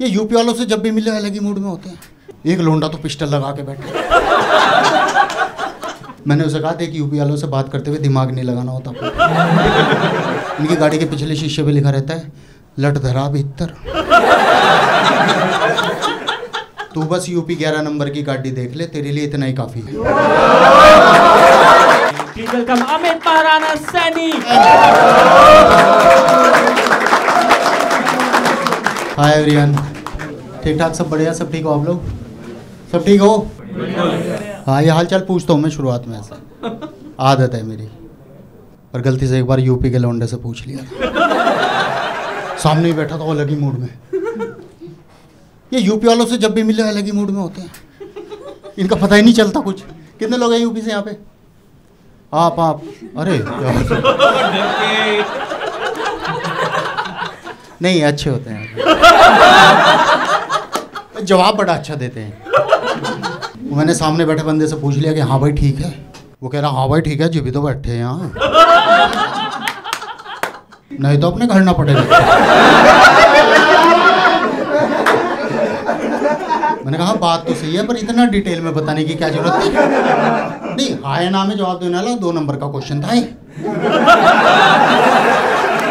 ये यूपी वालों से जब भी मिले अलग ही मूड में होते हैं। एक लोंडा तो पिस्टल लगा के बैठे। मैंने उसे कहा था कि यूपी वालों से बात करते हुए दिमाग नहीं लगाना होता। इनकी गाड़ी के पिछले शीशे पे लिखा रहता है लट धरा भीतर। तू बस यूपी 11 नंबर की गाड़ी देख ले, तेरे लिए इतना ही काफी है। Welcome Amit Maharana Saini. Hi everyone, ठीक ठाक? सब बढ़िया? सब ठीक हो आप लोग? सब ठीक हो? हाँ, ये हाल चाल पूछता हूँ मैं शुरुआत में, ऐसा आदत है मेरी। पर गलती से एक बार यूपी के लौंडे से पूछ लिया, सामने ही बैठा था वो अलग ही मूड में। ये यूपी वालों से जब भी मिले अलग ही मूड में होते हैं, इनका पता ही नहीं चलता कुछ। कितने लोग हैं यूपी से यहाँ पे? आप अरे नहीं, अच्छे होते हैं, जवाब बड़ा अच्छा देते हैं। मैंने सामने बैठे बंदे से पूछ लिया कि हाँ भाई ठीक है। वो कह रहा हाँ भाई ठीक है जी भी तो बैठे हैं यहाँ, नहीं तो अपने घर ना पड़ेगा। मैंने कहा बात तो सही है, पर इतना डिटेल में बताने की क्या जरूरत थी? नहीं, हाय ना में जवाब देने वाला 2 नंबर का क्वेश्चन था।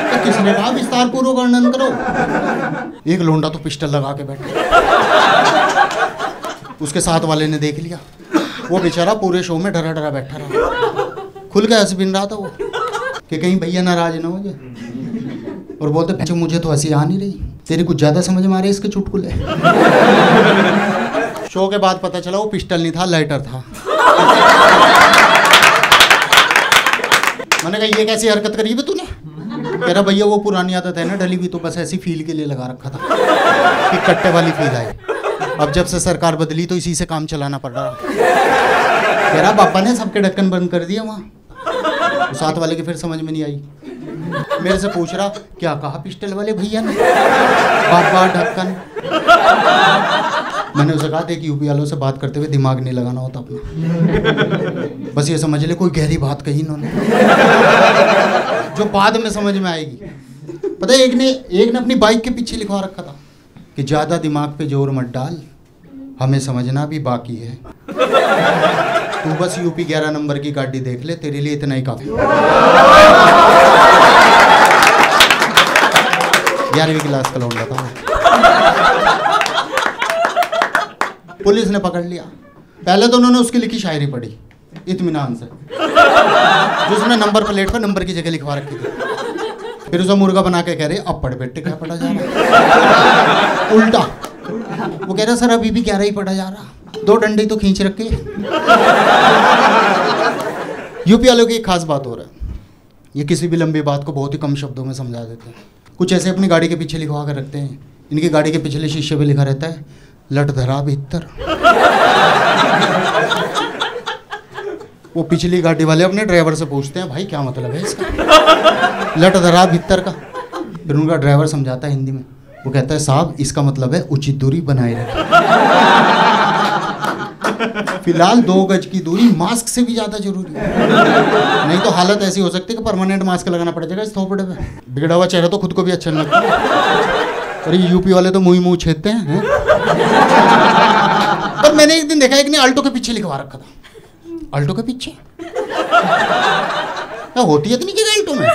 तो किसने कहा विस्तार पूर्वक वर्णन करो? एक लोंडा तो पिस्टल लगा के बैठा, उसके साथ वाले ने देख लिया। वो बेचारा पूरे शो में डरा डरा बैठा रहा, खुल के हंस बिन रहा था वो कि कहीं भैया नाराज ना हो जाए। और बोलते मुझे तो हंसी आ नहीं रही, तेरी कुछ ज्यादा समझ में आ रही है इसके चुटकुले। शो के बाद पता चला वो पिस्टल नहीं था, लाइटर था। मैंने कहा ये कैसी हरकत करी है तूने? कह रहा भैया वो पुरानी आदत है ना ढली हुई, तो बस ऐसी फील के लिए लगा रखा था कि कट्टे वाली फील आए। अब जब से सरकार बदली तो इसी से काम चलाना पड़ रहा। कह रहा पापा ने सबके ढक्कन बंद कर दिया वहाँ। साथ वाले की फिर समझ में नहीं आई, मेरे से पूछ रहा क्या कहा पिस्टल वाले भैया ने? बाबा ढक्कन। मैंने उसे कहा था कि यूपी वालों से बात करते हुए दिमाग नहीं लगाना होता अपना, बस ये समझ ले कोई गहरी बात कही इन्होंने जो बाद में समझ में आएगी। पता है एक ने अपनी बाइक के पीछे लिखवा रखा था कि ज्यादा दिमाग पे जोर मत डाल, हमें समझना भी बाकी है, तू बस यूपी 11 नंबर की गाड़ी देख ले, तेरे लिए इतना ही काफी। 11वीं क्लास का लौंडा था। पुलिस ने पकड़ लिया। पहले तो उन्होंने उसकी लिखी शायरी पढ़ी इत्मीनान से, जिसमें नंबर प्लेट पर नंबर की जगह लिखवा रखी थी। फिर उसे मुर्गा बना के कह रहे अब पढ़ बेटे क्या पढ़ा जा रहा उल्टा। वो कह रहा सर अभी भी 11 ही पढ़ा जा रहा, 2 डंडे तो खींच रखे। यूपी वालों की एक खास बात हो रहा है, ये किसी भी लंबी बात को बहुत ही कम शब्दों में समझा देते हैं। कुछ ऐसे अपनी गाड़ी के पीछे लिखवा कर रखते हैं। इनकी गाड़ी के पिछले शीशे पे लिखा रहता है लट धरा भीतर। वो पिछली गाड़ी वाले अपने ड्राइवर से पूछते हैं भाई क्या मतलब है इसका लट धरा भीतर का? फिर उनका ड्राइवर समझाता है हिंदी में। वो कहता है साहब इसका मतलब है उचित दूरी बनाए रखें। फिलहाल 2 गज की दूरी मास्क से भी ज्यादा जरूरी है, नहीं तो हालत ऐसी हो सकती है कि परमानेंट मास्क लगाना पड़ जाएगा इस थोपड़े पे। बिगड़ा हुआ चेहरा तो खुद को भी अच्छा नहीं लगता, और ये यूपी वाले तो मुंह ही मुंह छेदते हैं। पर मैंने एक दिन देखा एक ने अल्टो के पीछे लिखवा रखा था अल्टो के पीछे क्या होती है इतनी जगह अल्टो में?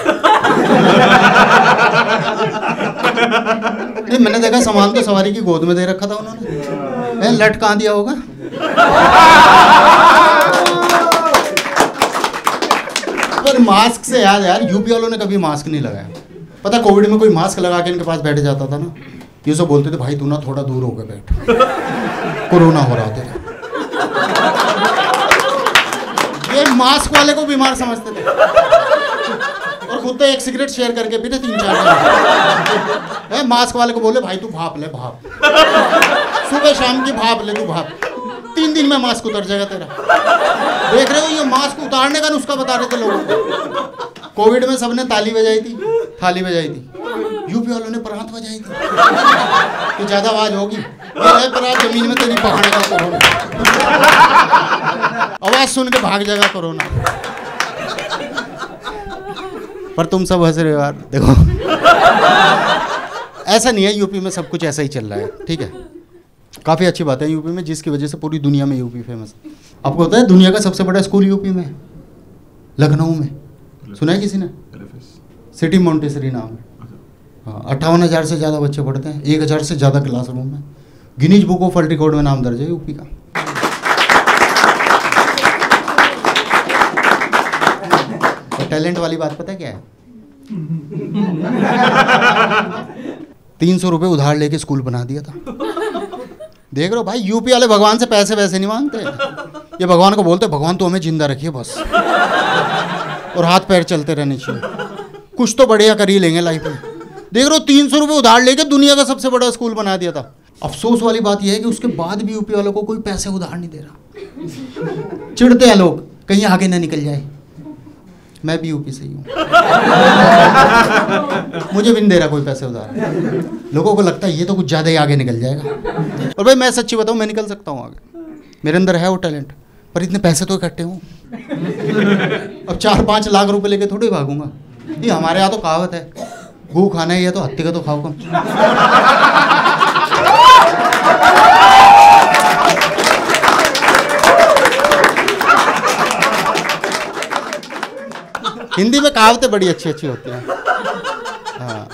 मैंने देखा सामान तो सवारी की गोद में दे रखा था उन्होंने, लट कहाँ दिया होगा? पर मास्क से याद यार, यूपी वालों ने कभी मास्क नहीं लगाया। पता कोविड में कोई मास्क लगा के इनके पास बैठ जाता था ना, ये सब बोलते थे भाई तू ना थोड़ा दूर होकर बैठ कोरोना हो रहा था। ये मास्क वाले को बीमार समझते थे और खुद तो एक सिगरेट शेयर करके पीते 3-4 मास्क वाले को बोले भाई तू भाप ले, भाप सुबह शाम की भाप ले तू, भाप 3 दिन में मास्क उतर जाएगा तेरा। देख रहे हो ये मास्क उतारने का नुस्खा बता रहे थे लोगों को। कोविड में सबने ताली बजाई थी, थाली बजाई थी, यूपी वालों ने परात बजाई थी कि ज्यादा आवाज होगी, ये परात जमीन में तेरी पकड़ेगा कोरोना, आवाज सुन के भाग जाएगा कोरोना। पर तुम सब हंस रहे हो यार, देखो ऐसा नहीं है, यूपी में सब कुछ ऐसा ही चल रहा है, ठीक है। काफ़ी अच्छी बात है यूपी में, जिसकी वजह से पूरी दुनिया में यूपी फेमस है। आपको पता है दुनिया का सबसे बड़ा स्कूल यूपी में है, लखनऊ में, सुना है किसी ने? सिटी मॉन्टेसरी नाम है। हाँ, 58,000 से ज़्यादा बच्चे पढ़ते हैं, 1,000 से ज़्यादा क्लासरूम में, Guinness book of world record में नाम दर्ज है यूपी का। और टैलेंट वाली बात पता है क्या है? 300 रुपये उधार लेके स्कूल बना दिया था। देख रहे हो भाई, यूपी वाले भगवान से पैसे वैसे नहीं मांगते, ये भगवान को बोलते भगवान तो हमें जिंदा रखिए बस, और हाथ पैर चलते रहने चाहिए, कुछ तो बढ़िया कर ही लेंगे लाइफ में। देख रहे हो 300 रुपये उधार लेके दुनिया का सबसे बड़ा स्कूल बना दिया था। अफसोस वाली बात यह है कि उसके बाद भी यूपी वालों को कोई पैसे उधार नहीं दे रहा। चिढ़ते हैं लोग कहीं आगे ना निकल जाए। मैं भी यूपी से ही हूँ, मुझे भी नहीं दे रहा कोई पैसे उधार। लोगों को लगता है ये तो कुछ ज़्यादा ही आगे निकल जाएगा, और भाई मैं सच्ची बताऊँ मैं निकल सकता हूँ आगे, मेरे अंदर है वो टैलेंट, पर इतने पैसे तो इकट्ठे हों। अब 4-5 लाख रुपये लेके थोड़ी भागूंगा। ये हमारे यहाँ तो कहावत है, गू खाना ही है तो हत्ती का तो खाओ कम। हिंदी में कहावतें बड़ी अच्छी अच्छी होती हैं, हाँ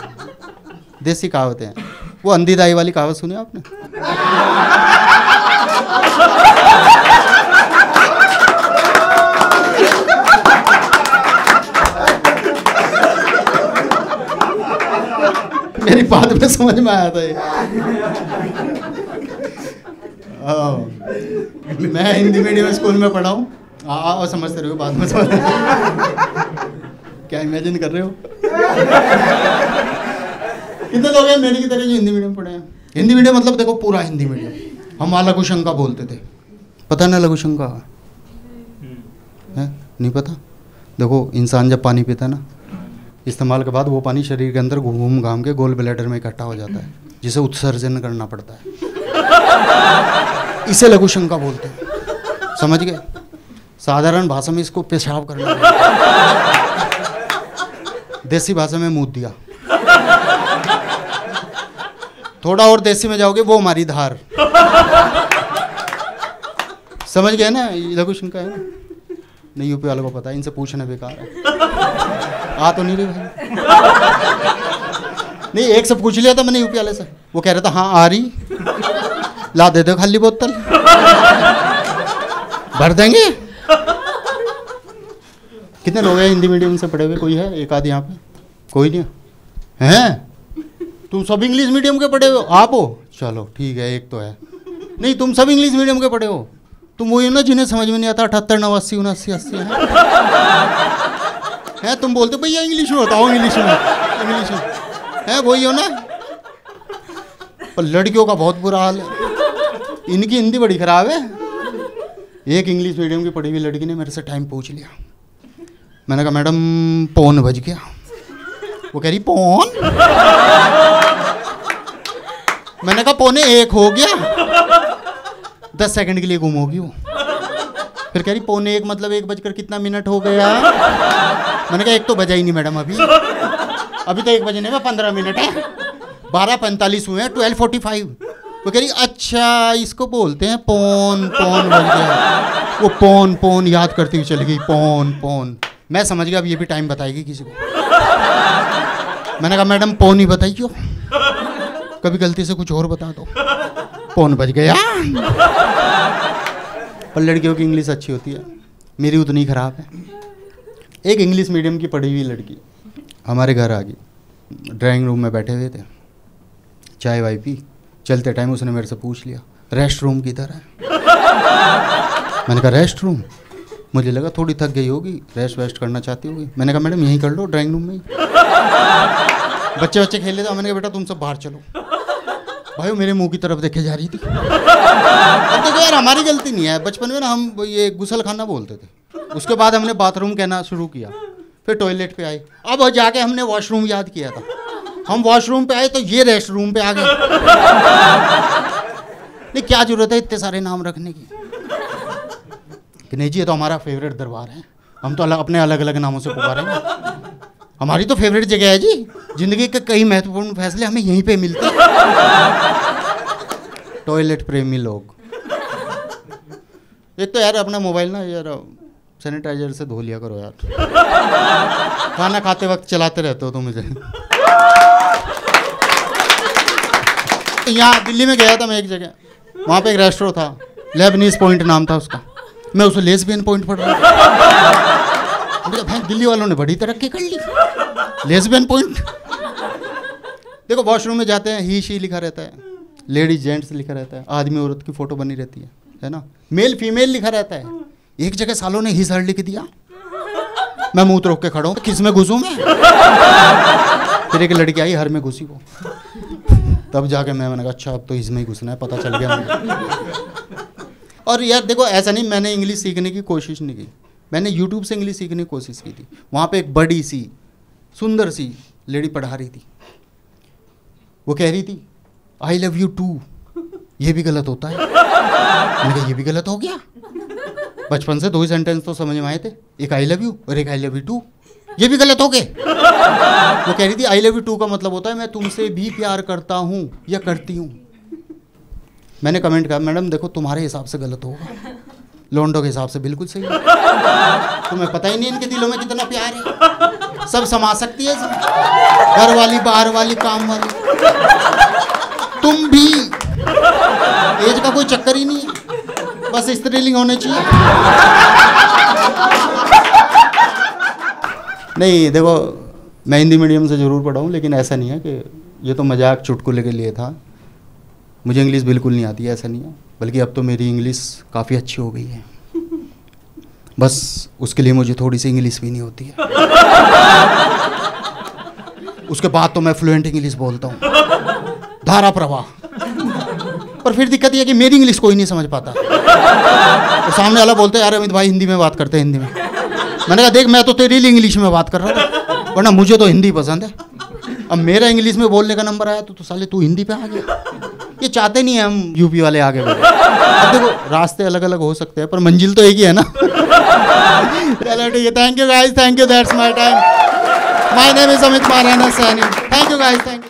देसी कहावतें हैं। वो अंधी दाई वाली कहावत सुनी आपने? मेरी बात में समझ में आया था ये। मैं हिंदी मीडियम स्कूल में पढ़ा हूँ। और समझते रहे हो बात में समझ क्या इमेजिन कर रहे हो? कितने लोग हैं मेरी की तरह जो हिंदी मीडियम पढ़े हैं? हिंदी मीडियम मतलब देखो पूरा हिंदी मीडियम। हम वहाँ लघुशंका बोलते थे, पता ना लघुशंका है? नहीं पता? देखो इंसान जब पानी पीता ना, इस्तेमाल के बाद वो पानी शरीर के अंदर घूम घाम के गोल ब्लैडर में इकट्ठा हो जाता है, जिसे उत्सर्जन करना पड़ता है, इसे लघुशंका बोलते हैं। समझ गए? साधारण भाषा में इसको पेशाब करना है। देसी भाषा में मूत दिया। थोड़ा और देसी में जाओगे वो हमारी धार। समझ गए ना? लघुशंका है ना? नहीं यूपी वालों को पता है, इनसे पूछना बेकार है। आ तो नहीं रही भाई। नहीं, एक से पूछ लिया था मैंने यूपी वाले से, वो कह रहा था हाँ आ रही, ला दे दो खाली बोतल भर देंगे। कितने लोग हैं हिंदी मीडियम से पढ़े हुए? कोई है एक आध यहाँ पे? कोई नहीं है? तुम सब इंग्लिश मीडियम के पढ़े हो? आप हो? चलो ठीक है, एक तो है। नहीं, तुम सब इंग्लिश मीडियम के पढ़े हो, तुम वही हो ना जिन्हें समझ में नहीं आता 78, 89, 80 है। तुम बोलते भैया इंग्लिश में बताओ, इंग्लिश में है, वही हो ना। पर लड़कियों का बहुत बुरा हाल है, इनकी हिंदी बड़ी खराब है। एक इंग्लिश मीडियम की पढ़ी हुई लड़की ने मेरे से टाइम पूछ लिया। मैंने कहा मैडम पौन बज गया। वो कह रही पौन? मैंने कहा पौने 1 हो गया। 10 सेकंड के लिए गुम होगी वो। फिर कह रही पौने 1 मतलब 1 बजकर कितना मिनट हो गया? मैंने कहा 1 तो बजा ही नहीं मैडम, अभी तो 1 बजने में 15 मिनट है, 12:45 हुए हैं, 12:45। वो कह रही अच्छा इसको बोलते हैं पौन बज गया। वो पौन याद करती हुई चली गई, पौन। मैं समझ गया अब ये भी टाइम बताएगी किसी को। मैंने कहा मैडम पौन ही बताइयो, कभी गलती से कुछ और बता दो। पौन बज गया। पर लड़कियों की इंग्लिश अच्छी होती है, मेरी उतनी ख़राब है। एक इंग्लिश मीडियम की पढ़ी हुई लड़की हमारे घर आ गई। ड्राइंग रूम में बैठे हुए थे, चाय वाय पी, चलते टाइम उसने मेरे से पूछ लिया रेस्ट रूम किधर है? मैंने कहा रेस्ट रूम? मुझे लगा थोड़ी थक गई होगी, रेस्ट वेस्ट करना चाहती होगी। मैंने कहा मैडम यहीं कर लो, ड्राइंग रूम में ही। बच्चे बच्चे खेल लेते हैं। मैंने कहा बेटा तुम सब बाहर चलो। भाई मेरे मुंह की तरफ देखे जा रही थी। अब देखो यार हमारी गलती नहीं है, बचपन में ना हम ये गुसल खाना बोलते थे, उसके बाद हमने बाथरूम कहना शुरू किया, फिर टॉयलेट पे आए, अब जाके हमने वॉशरूम याद किया था। हम वॉशरूम पे आए तो ये रेस्ट रूम पे आ गए। नहीं क्या जरूरत है इतने सारे नाम रखने की? कि नहीं जी ये तो हमारा फेवरेट दरबार है, हम तो अपने अलग अलग नामों से पुकारेंगे। हमारी तो फेवरेट जगह है जी, जिंदगी के कई महत्वपूर्ण फैसले हमें यहीं पे मिलते हैं। टॉयलेट प्रेमी लोग। एक तो यार अपना मोबाइल ना यार सैनिटाइजर से धो लिया करो यार, खाना खाते वक्त चलाते रहते हो। तो मुझे यहाँ दिल्ली में गया था मैं एक जगह, वहाँ पे एक रेस्टोरेंट था, लेबनीज पॉइंट नाम था उसका, मैं उसे लेसबियन पॉइंट पढ़ रहा था। भाई दिल्ली वालों ने बड़ी तरक्की कर ली, लेसबियन पॉइंट। देखो वॉशरूम में जाते हैं ही शी लिखा रहता है, लेडीज जेंट्स लिखा रहता है, आदमी औरत की फोटो बनी रहती है ना, मेल फीमेल लिखा रहता है। एक जगह सालों ने ही सर लिख दिया, मैं मुँह रोक के खड़ा हूँ, किस में घुसूँ मैं? फिर एक लड़की आई हर में घुसी को, तब जाके मैंने कहा अच्छा अब तो इसमें ही घुसना है, पता चल गया मुझे। और यार देखो ऐसा नहीं मैंने इंग्लिश सीखने की कोशिश नहीं की, मैंने यूट्यूब से इंग्लिश सीखने की कोशिश की थी। वहाँ पे एक बड़ी सी सुंदर सी लेडी पढ़ा रही थी, वो कह रही थी आई लव यू टू, ये भी गलत होता है। मैंने कहा ये भी गलत हो गया, बचपन से दो ही सेंटेंस तो समझ में आए थे, एक आई लव यू और एक आई लव यू टू, ये भी गलत हो गए। वो कह रही थी आई लव यू टू का मतलब होता है मैं तुमसे भी प्यार करता हूँ या करती हूँ। मैंने कमेंट किया मैडम देखो तुम्हारे हिसाब से गलत होगा, लौंडों के हिसाब से बिल्कुल सही है, तुम्हें पता ही नहीं इनके दिलों में कितना प्यार है, सब समा सकती है, घर वाली बाहर वाली काम वाली, तुम भी, एज का कोई चक्कर ही नहीं है, बस स्त्रीलिंग होने चाहिए। नहीं देखो मैं हिंदी मीडियम से ज़रूर पढ़ा हूँ, लेकिन ऐसा नहीं है कि ये तो मजाक चुटकुले के लिए था, मुझे इंग्लिश बिल्कुल नहीं आती है, ऐसा नहीं है। बल्कि अब तो मेरी इंग्लिश काफ़ी अच्छी हो गई है, बस उसके लिए मुझे थोड़ी सी इंग्लिश भी नहीं होती है। उसके बाद तो मैं फ्लुएंट इंग्लिश बोलता हूँ, धारा प्रवाह। पर फिर दिक्कत यह है कि मेरी इंग्लिश कोई नहीं समझ पाता, तो सामने वाला बोलते हैं यार अमित भाई हिंदी में बात करते हैं हिंदी में। मैंने कहा देख मैं तो तेरी इंग्लिश में बात कर रहा था, वरना मुझे तो हिंदी पसंद है, अब मेरा इंग्लिश में बोलने का नंबर आया तो साले तू हिंदी पे आ गया। ये चाहते नहीं है हम यूपी वाले आगे बढ़े। अब देखो रास्ते अलग अलग हो सकते हैं पर मंजिल तो एक ही है ना। चलो ठीक है, thank you guys, thank you, that's my time, my name is Amit Maharana Saini, thank you guys, thank you.